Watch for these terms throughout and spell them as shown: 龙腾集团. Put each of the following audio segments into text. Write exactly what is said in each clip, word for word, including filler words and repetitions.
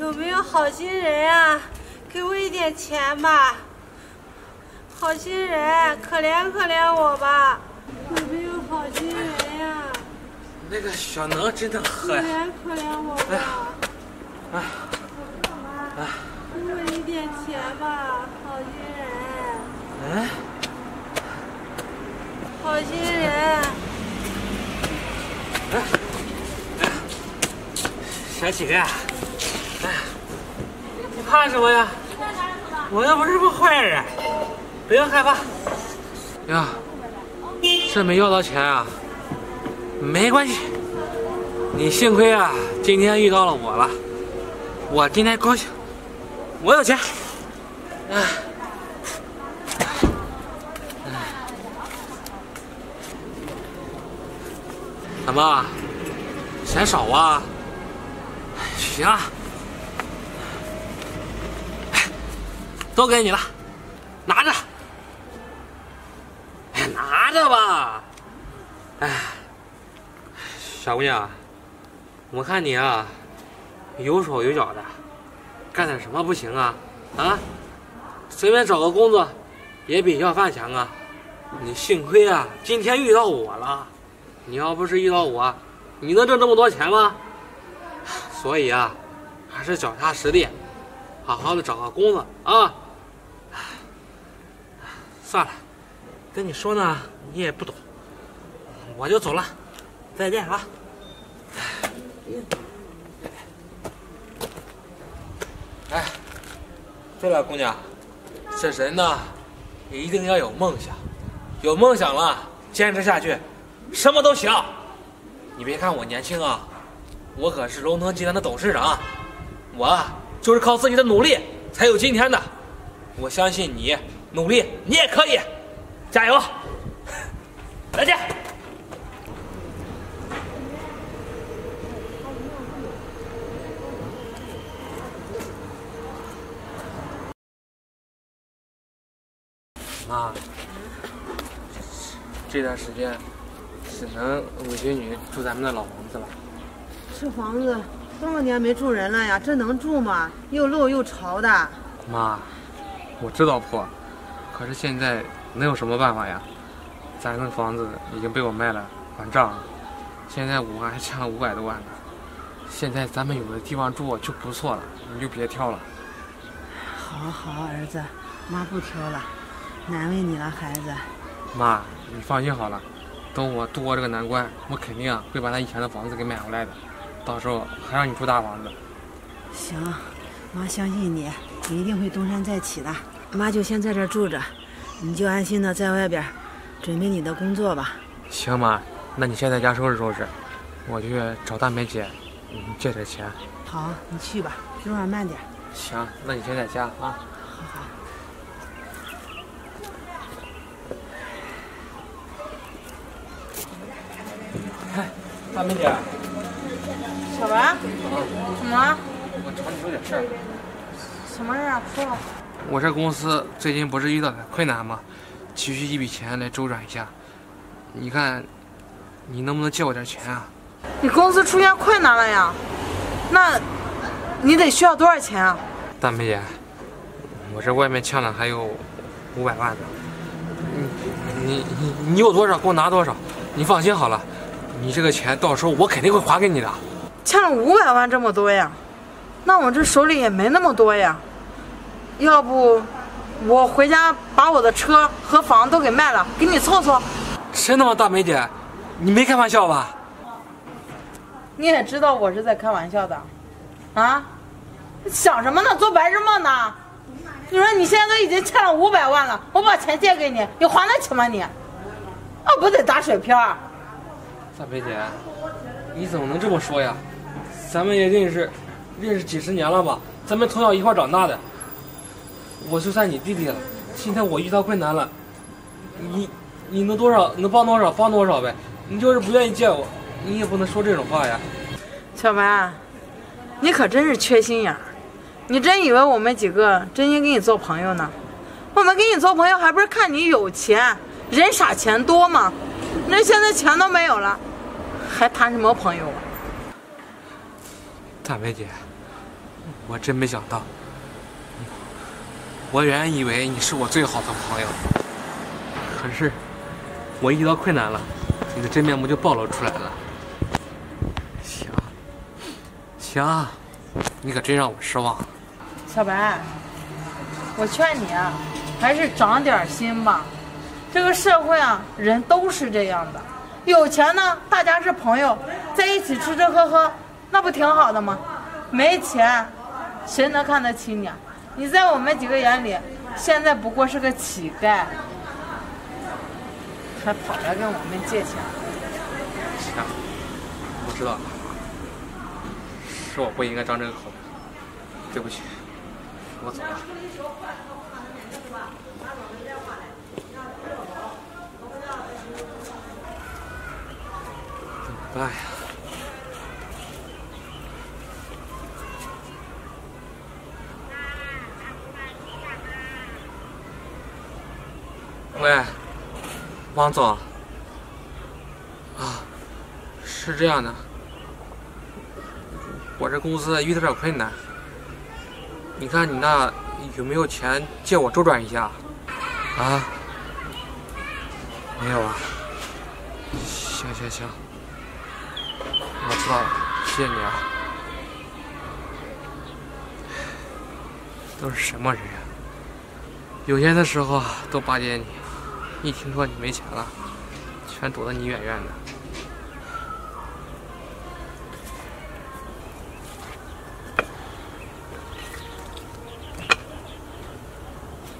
有没有好心人啊？给我一点钱吧！好心人，可怜可怜我吧！有没有好心人呀、啊？那个小能真的很可怜可怜我吧！哎，哎，给我一点钱吧，好心人！哎，好心人！哎，哎，小乞丐。 哎，你怕什么呀？我又不是什么坏人，不要害怕。呀，这没要到钱啊，没关系。你幸亏啊，今天遇到了我了，我今天高兴，我有钱。哎，怎么，嫌少啊？行啊。 都给你了，拿着。哎，拿着吧。哎，小姑娘，我看你啊，有手有脚的，干点什么不行啊？啊，随便找个工作，也比要饭强啊。你幸亏啊，今天遇到我了。你要不是遇到我，你能挣这么多钱吗？所以啊，还是脚踏实地，好好的找个工作啊。 算了，跟你说呢，你也不懂，我就走了，再见啊！哎，对了，姑娘，这人呢，一定要有梦想，有梦想了，坚持下去，什么都行。你别看我年轻啊，我可是龙腾集团的董事长，我就是靠自己的努力才有今天的。我相信你。 努力，你也可以，加油！再见。妈，这段时间只能委屈你住咱们的老房子了。这房子多少年没住人了呀？这能住吗？又漏又潮的。妈，我知道破。 可是现在能有什么办法呀？咱那房子已经被我卖了，还账。现在我还欠了五百多万呢。现在咱们有的地方住就不错了，你就别挑了。好啊好啊，儿子，妈不挑了，难为你了，孩子。妈，你放心好了，等我度过这个难关，我肯定啊会把他以前的房子给买回来的，到时候还让你住大房子。行，妈相信你，你一定会东山再起的。 妈就先在这儿住着，你就安心的在外边准备你的工作吧。行，妈，那你先在家收拾收拾，我去找大梅姐，你借点钱。好，你去吧，路上慢点。行，那你先在家啊。好好。哎，大梅姐。小文。啊。怎么了？我找你有点事儿。什么事儿啊？说吧。 我这公司最近不是遇到点困难吗？急需一笔钱来周转一下，你看，你能不能借我点钱啊？你公司出现困难了呀？那，你得需要多少钱啊？大梅姐，我这外面欠了还有五百万呢。你你你你有多少给我拿多少，你放心好了，你这个钱到时候我肯定会还给你的。欠了五百万这么多呀？那我这手里也没那么多呀。 要不，我回家把我的车和房都给卖了，给你凑凑。真的吗，大梅姐？你没开玩笑吧？你也知道我是在开玩笑的，啊？想什么呢？做白日梦呢？你说你现在都已经欠了五百万了，我把钱借给你，你还得起吗你？那、啊、不得打水漂啊？大梅姐，你怎么能这么说呀？咱们也认识，认识几十年了吧？咱们从小一块长大的。 我就算你弟弟了，现在我遇到困难了，你你能多少能帮多少帮多少呗，你就是不愿意借我，你也不能说这种话呀。小白，你可真是缺心眼儿，你真以为我们几个真心跟你做朋友呢？我们跟你做朋友还不是看你有钱，人傻钱多嘛。那现在钱都没有了，还谈什么朋友啊？大梅姐，我真没想到，我原以为你是我最好的朋友，可是我遇到困难了，你的真面目就暴露出来了。行，行，你可真让我失望了。小白，我劝你啊，还是长点心吧。这个社会啊，人都是这样的。 有钱呢，大家是朋友，在一起吃吃喝喝，那不挺好的吗？没钱，谁能看得起你啊？你在我们几个眼里，现在不过是个乞丐，还跑来跟我们借钱。行，我知道了，是我不应该张这个口，对不起，我走了。 哎呀，喂，王总，啊，是这样的，我这公司遇到点困难，你看你那有没有钱借我周转一下？啊，没有啊，行行行。 我知道了，谢谢你啊！都是什么人啊？有钱的时候都巴结你，一听说你没钱了，全躲得你远远的。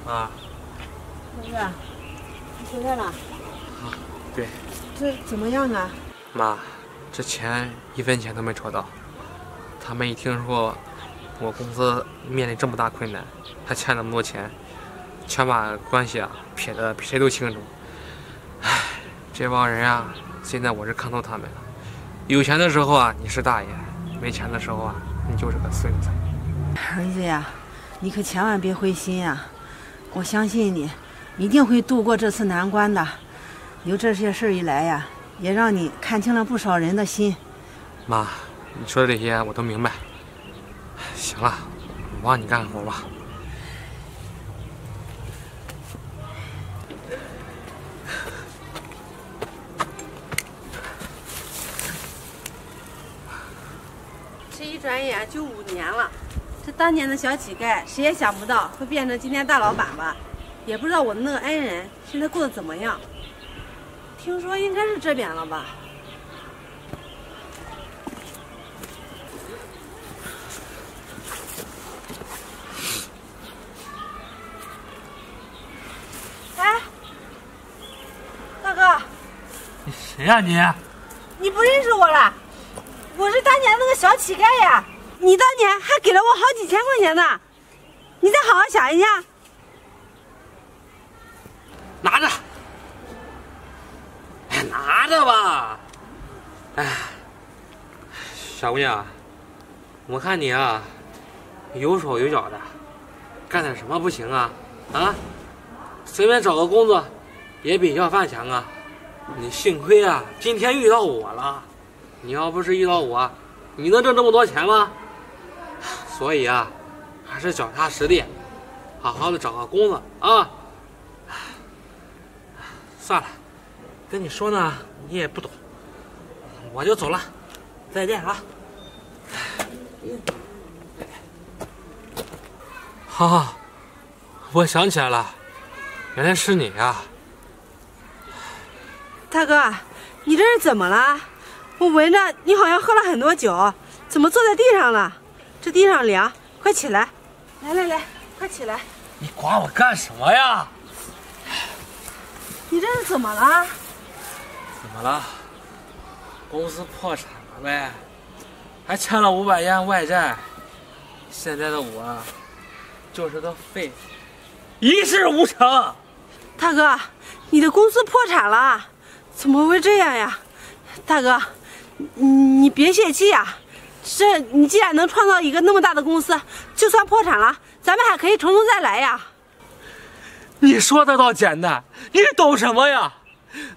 妈，儿子，你回来了？啊，对。这怎么样啊？妈。 这钱一分钱都没筹到，他们一听说我公司面临这么大困难，还欠那么多钱，全把关系啊撇得比谁都清楚。唉，这帮人啊，现在我是看透他们了。有钱的时候啊，你是大爷；没钱的时候啊，你就是个孙子。儿子呀，你可千万别灰心呀、啊！我相信你，一定会度过这次难关的。由这些事儿一来呀。 也让你看清了不少人的心，妈，你说的这些我都明白。行了，我帮你干活吧。这一转眼就五年了，这当年的小乞丐，谁也想不到会变成今天大老板吧？也不知道我的那个恩人现在过得怎么样。 听说应该是这边了吧？哎，大哥，你谁呀、啊、你？你不认识我了？我是当年那个小乞丐呀！你当年还给了我好几千块钱呢，你再好好想一下。拿着。 拿着吧，哎，小姑娘，我看你啊，有手有脚的，干点什么不行啊？啊，随便找个工作，也比要饭强啊！你幸亏啊，今天遇到我了，你要不是遇到我，你能挣这么多钱吗？所以啊，还是脚踏实地，好好的找个工作啊！算了。 跟你说呢，你也不懂，我就走了，再见啊！好好，我想起来了，原来是你啊！大哥，你这是怎么了？我闻着你好像喝了很多酒，怎么坐在地上了？这地上凉，快起来！来来来，快起来！你管我干什么呀？你这是怎么了？ 怎么了？公司破产了呗，还欠了五百元外债。现在的我，就是个废物，一事无成。大哥，你的公司破产了，怎么会这样呀？大哥，你你别泄气呀、啊！这你既然能创造一个那么大的公司，就算破产了，咱们还可以从头再来呀。你说的倒简单，你懂什么呀？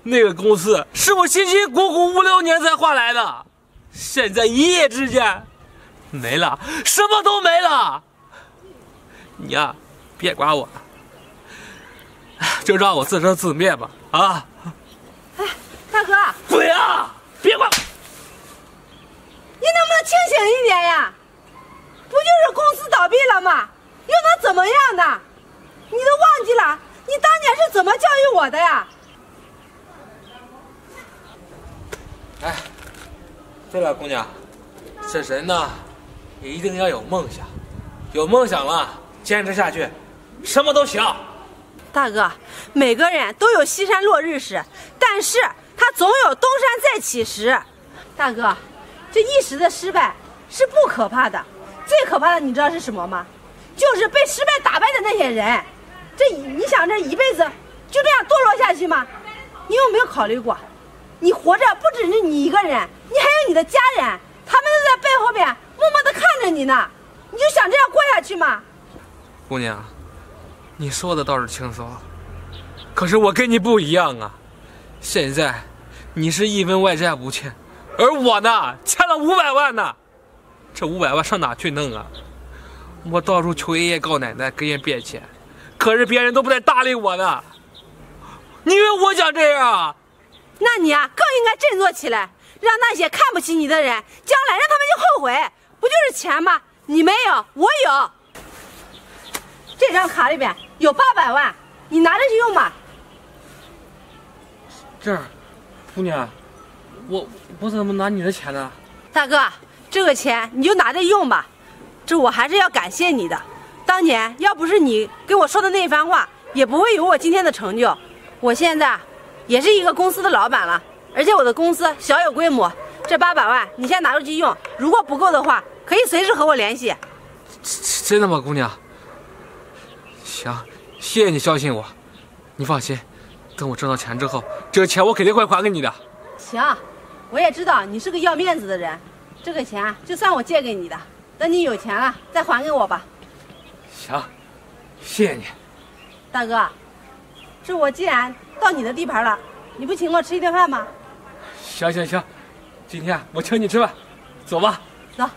那个公司是我辛辛苦苦五六年才换来的，现在一夜之间没了，什么都没了。你呀，别管我了，就让我自生自灭吧。啊！哎，大哥，不要，别管我！你能不能清醒一点呀？不就是公司倒闭了吗？又能怎么样呢？你都忘记了你当年是怎么教育我的呀？哎，对了，姑娘。 婶婶呢，也一定要有梦想，有梦想了，坚持下去，什么都行。大哥，每个人都有西山落日时，但是他总有东山再起时。大哥，这一时的失败是不可怕的，最可怕的你知道是什么吗？就是被失败打败的那些人。这你想这一辈子就这样堕落下去吗？你有没有考虑过，你活着不只是你一个人，你还有你的家人。 他们都在背后边默默地看着你呢，你就想这样过下去吗？姑娘，你说的倒是轻松，可是我跟你不一样啊。现在你是一分外债不欠，而我呢，欠了五百万呢。这五百万上哪去弄啊？我到处求爷爷告奶奶给人变钱，可是别人都不带搭理我的。你以为我想这样啊？那你啊，更应该振作起来。 让那些看不起你的人，将来让他们就后悔，不就是钱吗？你没有，我有。这张卡里边有八百万，你拿着去用吧。这儿，姑娘，我我怎么拿你的钱呢？大哥，这个钱你就拿着用吧。这我还是要感谢你的，当年要不是你给我说的那一番话，也不会有我今天的成就。我现在也是一个公司的老板了。 而且我的公司小有规模，这八百万你先拿出去用，如果不够的话，可以随时和我联系。真的吗，姑娘？行，谢谢你相信我，你放心，等我挣到钱之后，这个钱我肯定会还给你的。行，我也知道你是个要面子的人，这个钱就算我借给你的，等你有钱了再还给我吧。行，谢谢你，大哥。这我既然到你的地盘了，你不请我吃一顿饭吗？ 行行行，今天我请你吃饭，走吧。走。